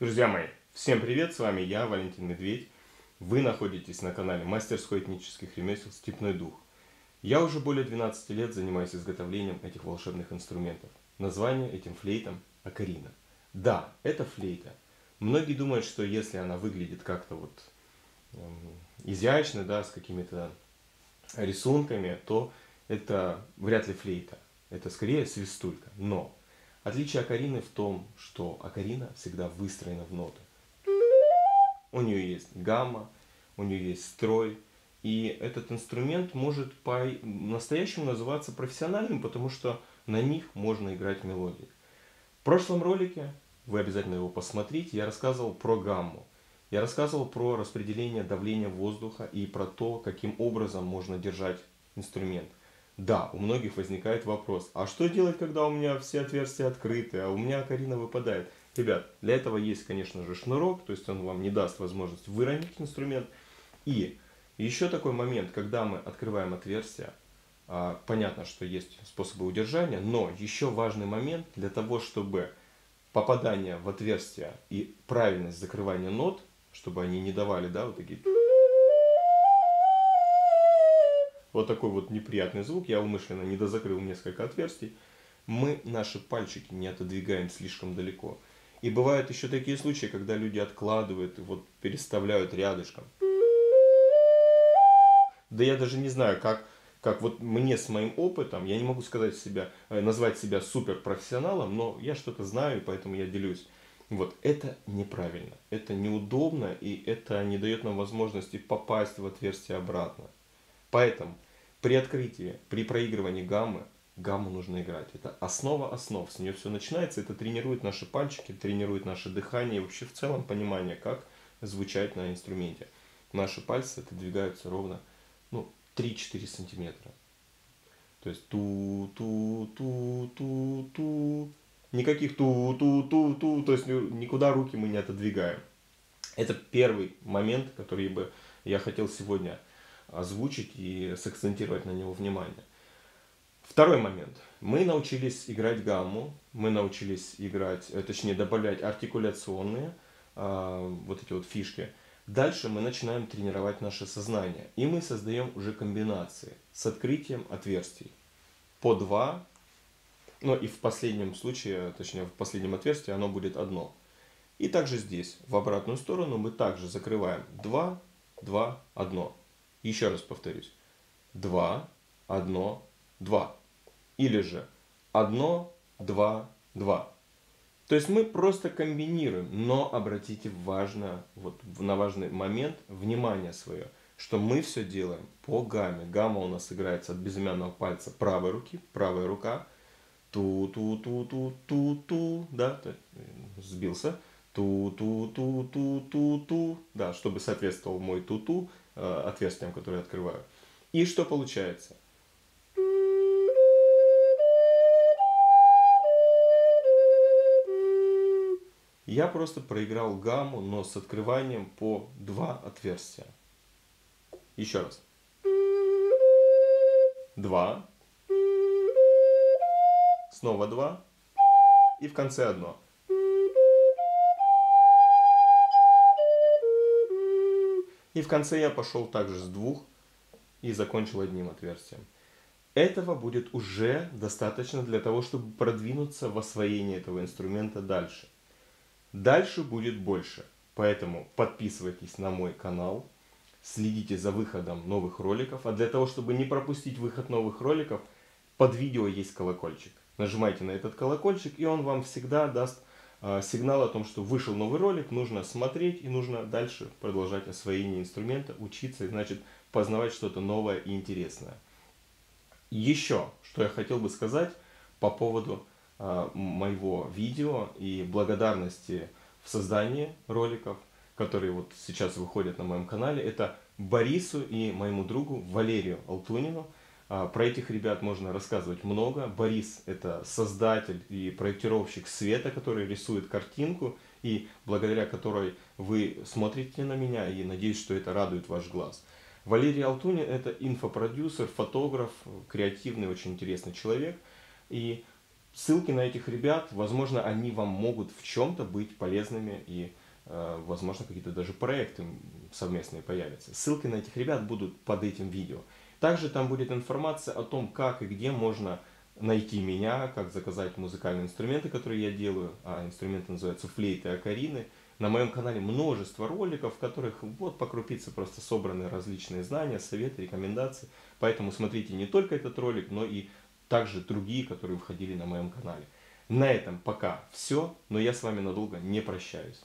Друзья мои, всем привет, с вами я, Валентин Медведь. Вы находитесь на канале мастерской этнических ремесел «Степной дух». Я уже более 12 лет занимаюсь изготовлением этих волшебных инструментов. Название этим флейтам «Окарина». Да, это флейта. Многие думают, что если она выглядит как-то вот изящно, да, с какими-то рисунками, то это вряд ли флейта. Это скорее свистулька. Но отличие окарины в том, что окарина всегда выстроена в ноту. У нее есть гамма, у нее есть строй. И этот инструмент может по-настоящему называться профессиональным, потому что на них можно играть мелодии. В прошлом ролике, вы обязательно его посмотрите, я рассказывал про гамму. Я рассказывал про распределение давления воздуха и про то, каким образом можно держать инструмент. Да, у многих возникает вопрос, а что делать, когда у меня все отверстия открыты, а у меня окарина выпадает? Ребят, для этого есть, конечно же, шнурок, то есть он вам не даст возможность выровнять инструмент. И еще такой момент, когда мы открываем отверстие, понятно, что есть способы удержания, но еще важный момент для того, чтобы попадание в отверстие и правильность закрывания нот, чтобы они не давали, да, вот такие... Вот такой вот неприятный звук, я умышленно недозакрыл несколько отверстий. Мы наши пальчики не отодвигаем слишком далеко. И бывают еще такие случаи, когда люди откладывают и вот переставляют рядышком. Да я даже не знаю, как вот мне с моим опытом, я не могу назвать себя суперпрофессионалом, но я что-то знаю, и поэтому я делюсь. Вот это неправильно, это неудобно, и это не дает нам возможности попасть в отверстие обратно. Поэтому при открытии, при проигрывании гаммы, гамму нужно играть. Это основа основ, с нее все начинается, это тренирует наши пальчики, тренирует наше дыхание и вообще в целом понимание, как звучать на инструменте. Наши пальцы отодвигаются ровно 3-4 сантиметра. То есть ту-ту-ту-ту-ту. Никаких ту-ту-ту-ту, то есть никуда руки мы не отодвигаем. Это первый момент, который бы я хотел сегодня озвучить и сакцентировать на него внимание. Второй момент. Мы научились играть гамму, мы научились играть, точнее добавлять артикуляционные вот эти вот фишки. Дальше мы начинаем тренировать наше сознание. И мы создаем уже комбинации с открытием отверстий. По два, но и в последнем случае, точнее в последнем отверстии оно будет одно. И также здесь, в обратную сторону, мы также закрываем 2, 2, 1. Еще раз повторюсь. 2, 1, 2. Или же 1, 2, 2. То есть мы просто комбинируем, но обратите на важный момент внимание свое, что мы все делаем по гамме. Гамма у нас играется от безымянного пальца правой руки, правая рука. Ту-ту-ту-ту-ту-ту. Да, сбился. Ту-ту-ту-ту-ту-ту. Да, чтобы соответствовал мой ту-ту отверстиям, которые открываю. И что получается? Я просто проиграл гамму, но с открыванием по 2 отверстия. Еще раз. 2. Снова 2. И в конце 1. И в конце я пошел также с 2 и закончил одним отверстием. Этого будет уже достаточно для того, чтобы продвинуться в освоении этого инструмента дальше. Дальше будет больше. Поэтому подписывайтесь на мой канал, следите за выходом новых роликов. А для того, чтобы не пропустить выход новых роликов, под видео есть колокольчик. Нажимайте на этот колокольчик, и он вам всегда даст сигнал о том, что вышел новый ролик, нужно смотреть и нужно дальше продолжать освоение инструмента, учиться и, значит, познавать что-то новое и интересное. Еще, что я хотел бы сказать по поводу моего видео и благодарности в создании роликов, которые вот сейчас выходят на моем канале, это Борису и моему другу Валерию Алтунину. Про этих ребят можно рассказывать много. Борис – это создатель и проектировщик света, который рисует картинку, и благодаря которой вы смотрите на меня, и надеюсь, что это радует ваш глаз. Валерий Алтунин – это инфопродюсер, фотограф, креативный, очень интересный человек. И ссылки на этих ребят, возможно, они вам могут в чем-то быть полезными и, возможно, какие-то даже проекты совместные появятся. Ссылки на этих ребят будут под этим видео. Также там будет информация о том, как и где можно найти меня, как заказать музыкальные инструменты, которые я делаю. А инструменты называются флейты Окарины. На моем канале множество роликов, в которых вот по крупице просто собраны различные знания, советы, рекомендации. Поэтому смотрите не только этот ролик, но и также другие, которые выходили на моем канале. На этом пока все, но я с вами надолго не прощаюсь.